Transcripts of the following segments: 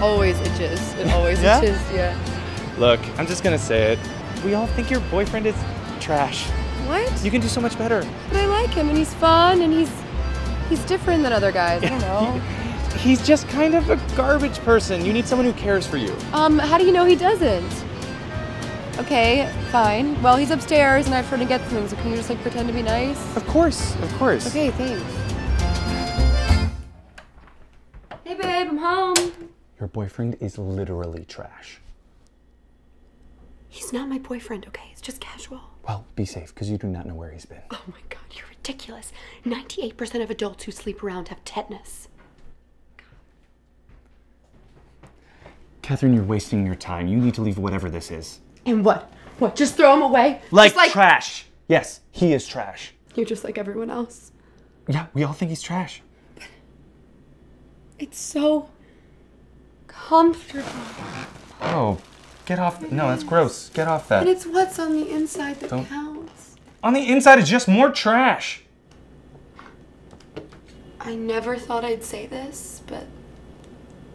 always itches. It always itches, yeah. Look, I'm just gonna say it. We all think your boyfriend is trash. What? You can do so much better. But I like him, and he's fun, and he's different than other guys. I don't know. He's just kind of a garbage person. You need someone who cares for you. How do you know he doesn't? Okay, fine. Well, he's upstairs, and I've tried to get something, so can you just, like, pretend to be nice? Of course, of course. Okay, thanks. Hey, babe, I'm home. Your boyfriend is literally trash. He's not my boyfriend, okay? It's just casual. Well, be safe, because you do not know where he's been. Oh my God, you're ridiculous. 98% of adults who sleep around have tetanus. Catherine, you're wasting your time. You need to leave whatever this is. And what? What, just throw him away? Like trash. Yes, he is trash. You're just like everyone else. Yeah, we all think he's trash. But it's so comfortable. Oh. Get off. No, that's gross. Get off that. But it's what's on the inside that counts. On the inside is just more trash. I never thought I'd say this, but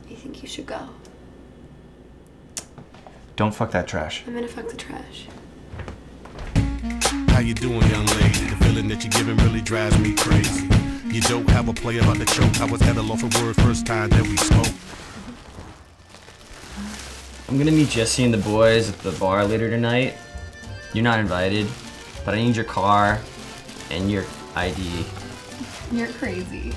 I think you should go. Don't fuck that trash. I'm gonna fuck the trash. How you doing, young lady? The feeling that you're giving really drives me crazy. You don't have a play about the choke. I was at a loss for words first time that we spoke. I'm gonna meet Jesse and the boys at the bar later tonight. You're not invited, but I need your car and your ID. You're crazy.